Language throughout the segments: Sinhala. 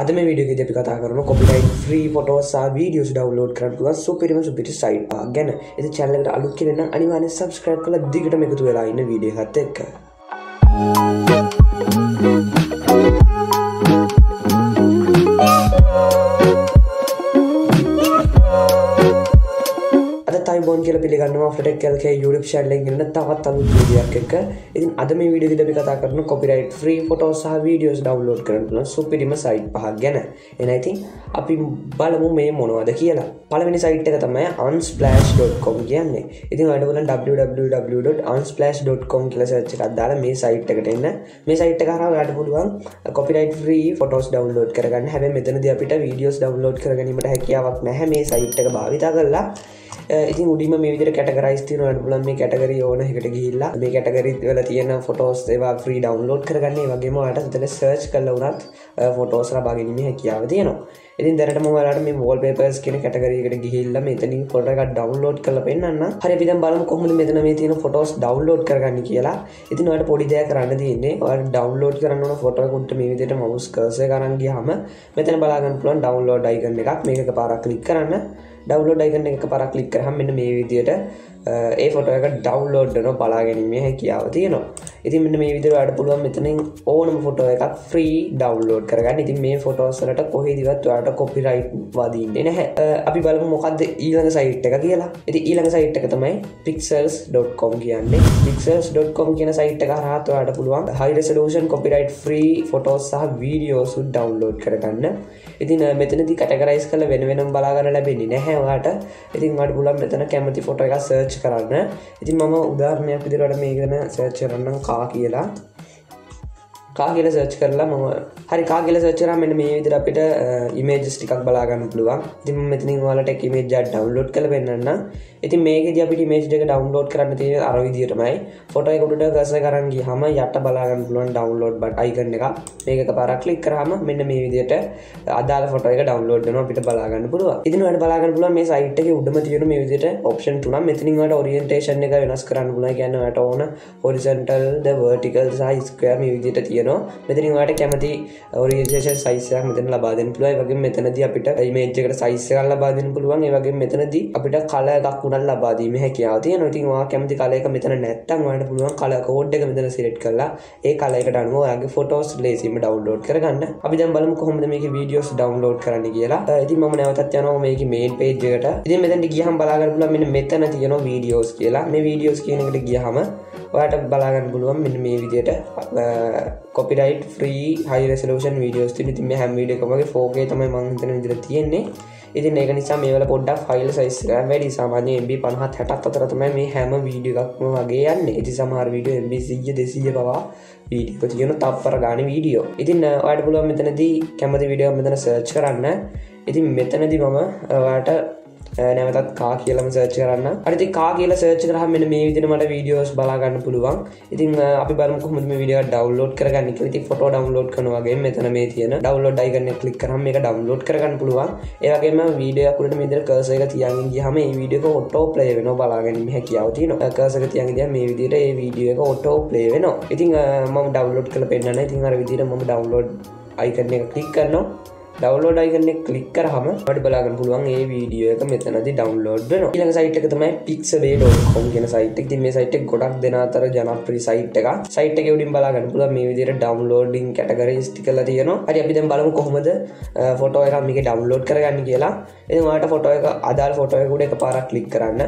आधे में वीडियो की जब कथा कर रहा हूँ कॉपीराइट फ्री फोटोस आ वीडियोस डाउनलोड करने को सुपर में सुपर साइट अगेन इसे चैनल का अलग किरना अनिवार्य सब्सक्राइब कर दिगट में कुछ वेला इन वीडियो हाथे का अदा टाइम बॉन्ड के लिए पिलेगा नवा फ्लेट के लिए यूट्यूब चैनल के लिए तावत तलु वीडियो आके का लेकिन आधे में वीडियो की जब कथा कर रहा हूँ कॉपीराइट फ्री फोटोस आ वीडियोस डाउनलोड करने को सुपीरियर साइट पहा गया ना एंड आई थिंक අපි බලමු මේ මොනවද කියලා. පළවෙනි සයිට් එක තමයි unsplash.com කියන්නේ. ඉතින් ඔයාලට බලන්න www.unsplash.com කියලා සර්ච් එකක් දාලා මේ සයිට් එකට එන්න. මේ සයිට් එක හරහා ඔයාලට පුළුවන් copyright free photos download කරගන්න. හැබැයි මෙතනදී අපිට videos download කරගැනීමට හැකියාවක් නැහැ මේ සයිට් එක භාවිතා කරලා. ඉතින් උඩින්ම මේ විදිහට categorize තියෙනවා. ඔයාලට පුළුවන් මේ category ඕන එකකට ගිහිල්ලා මේ category වල තියෙන photos ඒවා free download කරගන්න. ඒ වගේම ඔයාලට මෙතන search කරලා උනත් photos ලබා ගැනීම හැකියාව තියෙනවා. ඉතින් දැනටම ඔයාලට මේ wallpapers කියන කැටගරි එකට ගිහිල්ලා මෙතනින් ෆොටෝ එකක් ඩවුන්ලෝඩ් කරලා පෙන්නන්න. හරි අපි දැන් බලමු කොහොමද මෙතන මේ තියෙන ෆොටෝස් ඩවුන්ලෝඩ් කරගන්නේ කියලා. ඉතින් ඔයාලට පොඩි දෙයක් කරන්න තියෙන්නේ. ඔයාලා ඩවුන්ලෝඩ් කරන්න ඕන ෆොටෝ එක උඩට මේ විදිහට mouse cursor එක අරන් ගියාම මෙතන බලා ගන්න පුළුවන් download icon එකක්. මේක එකපාරක් ක්ලික් කරන්න. download icon එක එකපාරක් ක්ලික් කරාම මෙන්න මේ විදිහට ඒ ෆොටෝ එක ඩවුන්ලෝඩ් වෙනවා බලා ගැනීමේ හැකියාව තියෙනවා. ඉතින් මෙන්න මේ විදිහට ඔයාලට පුළුවන් මෙතනින් ඕනම ෆොටෝ එකක් free download කරගන්න. ඉතින් මේ ෆොටෝස් වලට කොහේදිවත් ඔයාලට copyright වදින්නේ නැහැ. අපි බලමු මොකද්ද ඊළඟ සයිට් එක කියලා. ඉතින් ඊළඟ සයිට් එක තමයි pixels.com කියන්නේ. pixels.com කියන සයිට් එක හරහා ඔයාලට පුළුවන් high resolution copyright free photos සහ videos උත් download කරගන්න. ඉතින් මෙතනදී categorize කරලා වෙන වෙනම බලා ගන්න ලැබෙන්නේ නැහැ ඔයාලට. ඉතින් ඔයාලට පුළුවන් මෙතන කැමති ෆොටෝ එකක් search කරන්න. ඉතින් මම උදාහරණයක් විදිහට මේක ගැන search කරන්න කා කියලා කාගිල සර්ච් කරලා මම හරි කාගිල සර්ච් කරාම මෙන්න මේ විදිහට අපිට ඉමේජස් ටිකක් බලා ගන්න පුළුවන්. ඉතින් මම මෙතනින් ඔයාලට එක ඉමේජ් එකක් ඩවුන්ලෝඩ් කරලා පෙන්නන්නම්. ඉතින් මේකෙදී අපිට ඉමේජ් එක ඩවුන්ලෝඩ් කරන්න තියෙන්නේ අර විදිහටමයි. ෆොටෝ එක උඩට කර්සර් කරන් ගියාම යට බලා ගන්න පුළුවන් ඩවුන්ලෝඩ් බට් අයිකන් එක. මේක එකපාරක් ක්ලික් කරාම මෙන්න මේ විදිහට අදාළ ෆොටෝ එක ඩවුන්ලෝඩ් වෙනවා අපිට බලා ගන්න පුළුවන්. ඉතින් ඔයාලට බලා ගන්න පුළුවන් මේ සයිට් එකේ උඩම තියෙන මේ විදිහට ඔප්ෂන් තුනක්. මෙතනින් ඔයාලට ඔරියන්ටේෂන් එක වෙනස් කරන්න පුළුවන්. ඒ කියන්නේ ඔයාලට ඕන හොරිසොන්ටල් ද වර්ටිකල් සහ ස්ක්වෙයාර් මේ විදිහට තියෙනවා. මෙතනින් ඔයාලට කැමති ඔරියන්ටේෂන් සයිස් එකක් මෙතන ලබා දෙන්න පුළුවන්. ඒ වගේම මෙතනදී අපිට ඉමේජ් එකට සයිස් එකක් ලබා දෙන්න පුළුවන්. ඒ වගේම මෙතනදී අපිට කලර් එකක් උනත් ලබා දීමේ හැකියාව තියෙනවා. ඉතින් ඔයා කැමති කලර් එක මෙතන නැත්තම් ඔයාලට පුළුවන් කලර් කෝඩ් එක මෙතන සිලෙක්ට් කරලා ඒ කලර් එකට අනුව ඔයාගේ ෆොටෝස් ලේසියෙන්ම ඩවුන්ලෝඩ් කරගන්න. අපි දැන් බලමු කොහොමද මේකේ වීඩියෝස් ඩවුන්ලෝඩ් කරන්න කියලා. ඉතින් මම නැවතත් යනවා මේකේ මේන් page එකට. ඉතින් මෙතනට ගියහම බලා ගන්න පුළුවන් මෙන්න මෙතන තියෙනවා වීඩියෝස් කියලා. මේ වීඩියෝස් කියන එකට ගියහම ඔයාලට බලා ගන්න පුළුවන් මෙන්න මේ විදිහට copyright free high resolution videos තියෙන. ඉතින් මේ හැම වීඩියෝ එකකමගේ 4K තමයි මම හිතන විදිහට තියෙන්නේ. ඉතින් ඒක නිසා මේ වල පොඩ්ඩක් file size එක වැඩි. සාමාන්‍යයෙන් MB 50 60ක් අතර තමයි මේ හැම වීඩියෝ එකක්ම වගේ යන්නේ. ඉතින් සමහර වීඩියෝ MB 100 200 පවා වීඩියෝ එක තියෙන තප්පර ගානේ වීඩියෝ. ඉතින් ඔයාලට පුළුවන් මෙතනදී කැමති වීඩියෝ එක මෙතන search කරන්න. ඉතින් මෙතනදී මම ඔයාලට නැවතත් කා කියලාම සර්ච් කරන්න. හරි ඉතින් කා කියලා සර්ච් කරාම මෙන්න මේ විදිහට මට වීඩියෝස් බලා ගන්න පුළුවන්. ඉතින් අපි බලමු කොහොමද මේ වීඩියෝ එක ඩවුන්ලෝඩ් කරගන්නේ කියලා. ඉතින් ෆොටෝ ඩවුන්ලෝඩ් කරනවා වගේම මෙතන මේ තියෙන ඩවුන්ලෝඩ් අයිකන් එක ක්ලික් කරාම මේක ඩවුන්ලෝඩ් කරගන්න පුළුවන්. ඒ වගේම වීඩියෝ එක උඩට මේ විදිහට කර්සර් එක තියාගෙන ගියාම මේ වීඩියෝ එක ඔටෝ ප්ලේ වෙනවා බලා ගැනීම හැකියාව තියෙනවා. කර්සර් එක තියාගෙන ගියාම මේ විදිහට මේ වීඩියෝ එක ඔටෝ ප්ලේ වෙනවා. ඉතින් මම ඩවුන්ලෝඩ් කරලා පෙන්නන්න. ඉතින් අර විදිහට මම ඩවුන්ලෝඩ් අයිකන් එක ක්ලික් කරනවා. ඩවුන්ලෝඩ් අයිකන් එක ක්ලික් කරාම ඔයාලට බලා ගන්න පුළුවන් මේ වීඩියෝ එක මෙතනදී ඩවුන්ලෝඩ් වෙනවා. ඊළඟ සයිට් එක තමයි pixabay.com කියන සයිට් එක. ඉතින් මේ සයිට් එක ගොඩක් දෙනා අතර ජනප්‍රිය සයිට් එකක්. සයිට් එකේ උඩින් බලා ගන්න පුළුවන් මේ විදිහට ඩවුන්ලෝඩින් කැටගරිස් ටිකලා තියෙනවා. හරි අපි දැන් බලමු කොහොමද ෆොටෝ එකක් මේකේ ඩවුන්ලෝඩ් කරගන්නේ කියලා. ඉතින් ඔයාලට ෆොටෝ එක අදාළ ෆොටෝ එක උඩ එකපාරක් ක්ලික් කරන්න.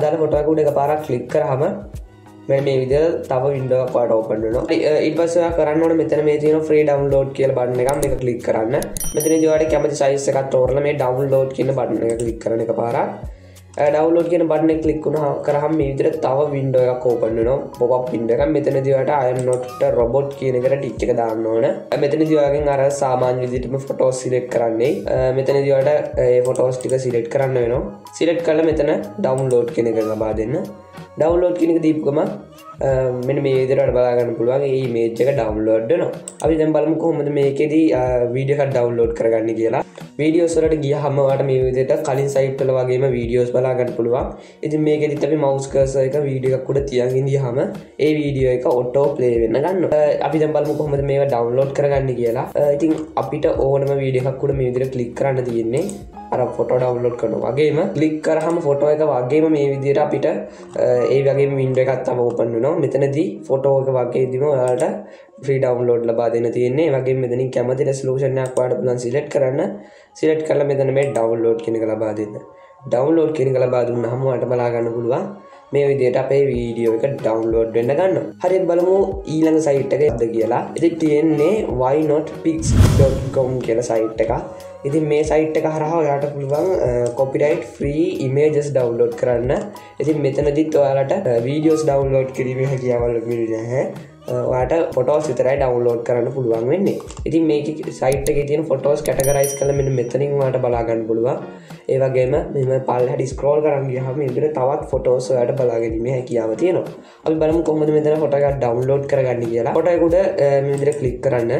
අදාළ ෆොටෝ එක උඩ එකපාරක් ක්ලික් කරාම මේ විදිහට තව window එකක් ඔයාලට open වෙනවා. ඊට පස්සේ ඔයා කරන්න ඕනේ මෙතන මේ තියෙන free download කියලා බටන් එකක් මේක click කරන්න. මෙතනදී ඔයාලට කැමති size එකක් තෝරලා මේ download කියන බටන් එක click කරන එකපාරක්. download කියන බටන් එක click වුණා කරාම මේ විදිහට තව window එකක් open වෙනවා. pop up window එකක්. මෙතනදී ඔයාලට I am not a robot කියන එකට tick එක දාන්න ඕනේ. මෙතනදී ඔයාගෙන් අර සාමාන්‍ය විදිහටම photos select කරන්නේ. මෙතනදී ඔයාලට ඒ photos ටික select කරන්න වෙනවා. select කරලා මෙතන download කියන එක ලබා දෙන්න. ඩවුන්ලෝඩ් කියන එක දීපුවම මෙන්න මේ විදිහට බලා ගන්න පුළුවන්. මේ image එක download වෙනවා. අපි දැන් බලමු කොහොමද මේකෙදි video එකක් download කරගන්නේ කියලා. Videos වලට ගියාම ඔයාලට මේ විදිහට කලින් site වල වගේම videos බලා ගන්න පුළුවන්. ඉතින් මේකෙදිත් අපි mouse cursor එක video එකක් උඩ තියන් ඉඳියාම ඒ video එක auto play වෙන්න ගන්නවා. අපි දැන් බලමු කොහොමද මේවා download කරගන්නේ කියලා. ඉතින් අපිට ඕනම video එකක් උඩ මේ විදිහට click කරන්න තියෙන්නේ. අර photo download කරනවා වගේම click කරාම photo එක වගේම මේ විදිහට අපිට ඒ වගේම window එකක් තව open වෙනවා. මෙතනදී photo එක වගේදීම ඔයාලට free download ලබා දෙන්න තියෙන්නේ. ඒ වගේම මෙතනින් කැමති resolution එකක් ඔයාලට පුළුවන් select කරන්න. select කරලා මෙතන මේ download කියන එක ලබා දෙන්න. download කියන එක ලබා දුන්නාම ඔයාලට බලා ගන්න පුළුවන් මේ විදිහට අපේ වීඩියෝ එක download වෙන්න ගන්නවා. හරියට බලමු ඊළඟ site එකද කියලා. ඉතින් තියෙන්නේ whynotpics.com කියලා site එකක්. ඉතින් මේ site එක හරහා ඔයාලට පුළුවන් copyright free images download කරන්න. ඉතින් මෙතනදිත් ඔයාලට videos download කිරීමේ හැකියාවල් ලැබෙන්නේ නැහැ. ඔයාලට photos විතරයි download කරන්න පුළුවන් වෙන්නේ. ඉතින් මේකේ site එකේ තියෙන photos categorize කරලා මෙන්න මෙතනින් ඔයාලට බලා ගන්න පුළුවන්. ඒ වගේම මෙහෙම පල්ලෙහාට scroll කරන් ගියාම මේ විදිහට තවත් photos ඔයාලට බලා ගැනීමේ හැකියාව තියෙනවා. අපි බලමු කොහොමද මෙතන photo එකක් download කරගන්න කියලා. photo එක උඩ මේ විදිහට click කරන්න.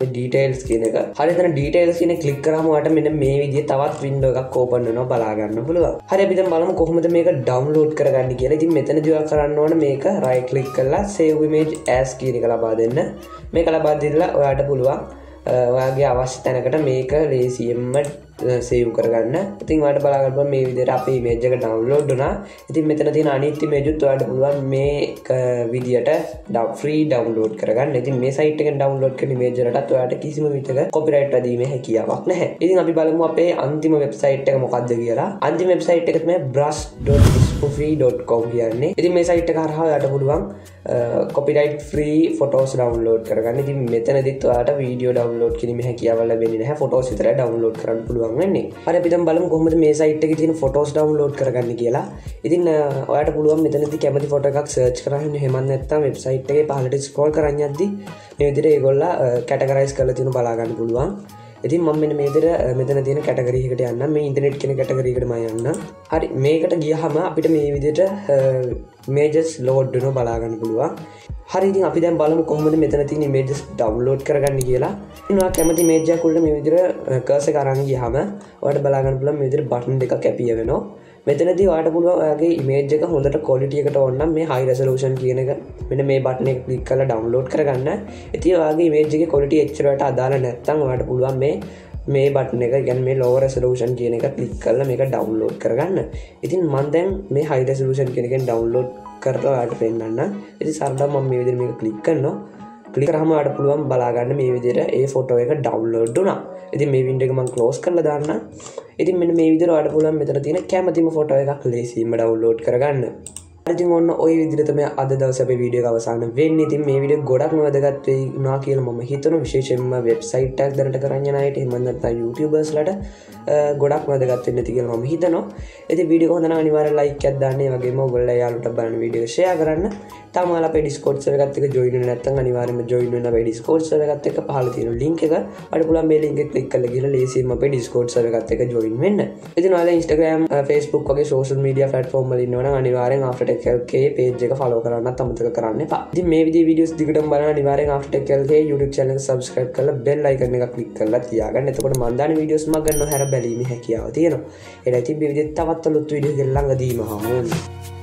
මේ details කියන එක. හරියට දැන් details කියන click කරාම ඔයාලට මෙන්න මේ විදිහේ තවත් window එකක් open වෙනවා බලා ගන්න පුළුවන්. හරි අපි දැන් බලමු කොහොමද මේක download කරගන්න කියලා. ඉතින් මෙතනදී ඔයා කරන්න ඕන මේක right click කරලා save image as කියන එක ලබා දෙන්න. මේක ලබා දෙලා ඔයාලට පුළුවන් ඔයාගේ අවශ්‍ය තැනකට මේක ලේසියෙන්ම save කරගන්න. ඉතින් ඔයාලට බලා ගන්න පුළුවන් මේ විදිහට අපේ image එක download වුණා. ඉතින් මෙතන තියෙන අනිත් image උත් ඔයාලට පුළුවන් මේ විදිහට free download කරගන්න. ඉතින් මේ site එකෙන් download කරන image වලටත් ඔයාලට කිසිම විදිහක copyright වැදීමේ හැකියාවක් නැහැ. ඉතින් අපි බලමු අපේ අන්තිම website එක මොකක්ද කියලා. අන්තිම website එක තමයි brush.spoofy.com කියන්නේ. ඉතින් මේ site එක හරහා ඔයාලට පුළුවන් copyright free photos download කරගන්න. ඉතින් මෙතනදිත් ඔයාලට video download කිරීමේ හැකියාව ලැබෙන්නේ නැහැ. photos විතරයි download කරන්න පුළුවන්. හරි අපි දැන් බලමු කොහොමද මේ site එකේ තියෙන photos download කරගන්න කියලා. ඉතින් ඔයාලට පුළුවන් මෙතනදී කැමති photo එකක් search කරගෙන එහෙමත් නැත්නම් website එකේ පහළට scroll කරන් යද්දී මේ විදිහට ඒගොල්ලෝ categorize කරලා තියෙන බලා ගන්න පුළුවන්. ඉතින් මම මෙන්න මේ විදිහට මෙතන තියෙන category එකට යන්නම්. මේ internet කියන category එකට මම යන්නම්. හරි මේකට ගියහම අපිට මේ විදිහට images load වෙනවා බලා ගන්න පුළුවන්. හරි ඉතින් අපි දැන් බලමු කොහොමද මෙතන තියෙන images download කරගන්න කියලා. ඔයා කැමති image එකක් උඩ මේ විදිහට cursor එක අරන් ගියාම ඔයාලට බලා ගන්න පුළුවන් මේ විදිහට button දෙකක් appear වෙනවා. මෙතනදී ඔයාලට පුළුවන් ඔයාගේ image එක හොඳට quality එකට ඕන නම් මේ high resolution කියන එක මෙන්න මේ button එක click කරලා download කරගන්න. ඉතින් ඔයාගේ image එකේ quality එච්චරට අදාළ නැත්නම් ඔයාලට පුළුවන් මේ button එක يعني මේ low resolution කියන එක click කරලා මේක download කරගන්න. ඉතින් මම දැන් මේ high resolution කියන එකෙන් download කරලා ඔයාලට පෙන්නන්න. ඉතින් සරලව මම මේ විදිහට මේක click කරනවා. click කරාම ඔයාලට පුළුවන් බලා ගන්න මේ විදිහට ඒ photo එක download වුණා. ඉතින් මේ window එක මම close කරලා දාන්න. ඉතින් මෙන්න මේ විදිහට ඔයාලට පුළුවන් මෙතන තියෙන කැමතිම photo එකක් ලේසියෙන්ම download කරගන්න. ඉතින් ඔන්න ඔය විදිහට තමයි අද දවසේ අපේ වීඩියෝ එක අවසන් වෙන්නේ. ඉතින් මේ වීඩියෝ ගොඩක්ම වැදගත් වෙයි නා කියලා මම හිතනවා. විශේෂයෙන්ම වෙබ්සයිට් එකක් දැනට කරන් යන අයට එහෙම නැත්නම් YouTubers ලට ගොඩක් වැදගත් වෙන්න ඇති කියලා මම හිතනවා. ඉතින් වීඩියෝ එක හොඳ නම් අනිවාර්යෙන් like එකක් දාන්න. ඒ වගේම ඔයගොල්ලෝ යාළුවන්ට බලන වීඩියෝ එක share කරන්න. තාම ඔයාලා අපේ Discord server එකත් එක්ක join වෙන්නේ නැත්නම් අනිවාර්යෙන්ම join වෙන්න අපේ Discord server එකත් එක්ක පහළ තියෙන link එක. ඔයාලට පුළුවන් මේ link එක click කරලා ගිහලා ලේසියෙන්ම අපේ Discord server එකත් එක්ක join වෙන්න. ඉතින් ඔයාලා Instagram, Facebook වගේ social media platform වල ඉන්නවනම් අනිවාර්යෙන් after KLK page එක follow කරන්නත් අමතක කරන්න එපා. ඉතින් මේ විදිහේ videos දිගටම බලන්න අනිවාර්යෙන් After KLK YouTube channel එක subscribe කරලා bell icon එක click කරලා තියාගන්න. එතකොට මම දාන videos මම ගන්නව හැර බැලීමේ හැකියාව තියෙනවා. ඒලා ඉතින් මේ විදිහේ තවත් අලුත් video එකක් ළඟදීම හමු වෙනවා.